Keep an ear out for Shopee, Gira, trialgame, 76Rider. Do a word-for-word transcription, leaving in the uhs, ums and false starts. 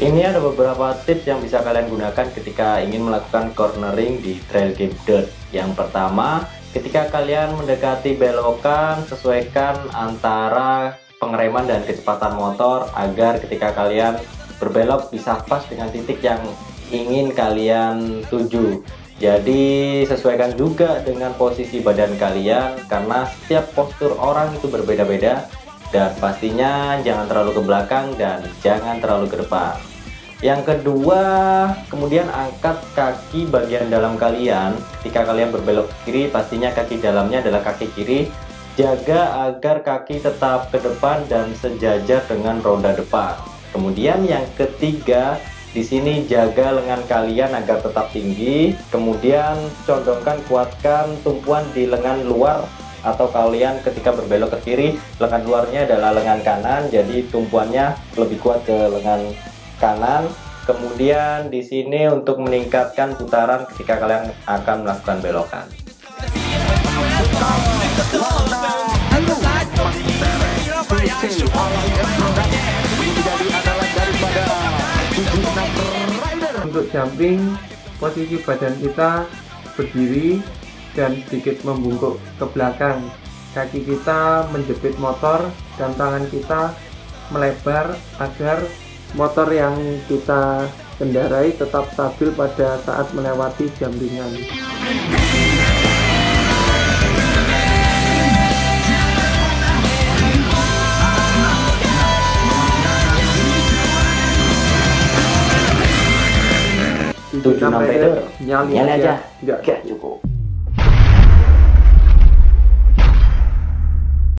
Ini ada beberapa tips yang bisa kalian gunakan ketika ingin melakukan cornering di trail game dirt. Yang pertama, ketika kalian mendekati belokan, sesuaikan antara pengereman dan kecepatan motor agar ketika kalian berbelok bisa pas dengan titik yang ingin kalian tuju. Jadi sesuaikan juga dengan posisi badan kalian karena setiap postur orang itu berbeda-beda, dan pastinya jangan terlalu ke belakang dan jangan terlalu ke depan. Yang kedua, kemudian angkat kaki bagian dalam kalian. Ketika kalian berbelok kiri, pastinya kaki dalamnya adalah kaki kiri. Jaga agar kaki tetap ke depan dan sejajar dengan roda depan. Kemudian yang ketiga, di sini jaga lengan kalian agar tetap tinggi. Kemudian condongkan, kuatkan tumpuan di lengan luar, atau kalian ketika berbelok ke kiri, lengan luarnya adalah lengan kanan, jadi tumpuannya lebih kuat ke lengan kanan. Kemudian di sini untuk meningkatkan putaran ketika kalian akan melakukan belokan. Untuk jumping, posisi badan kita berdiri dan sedikit membungkuk ke belakang. Kaki kita menjepit motor dan tangan kita melebar agar motor yang kita kendarai tetap stabil pada saat melewati jumpingan. tujuh enam rider, nyali aja, nggak cukup.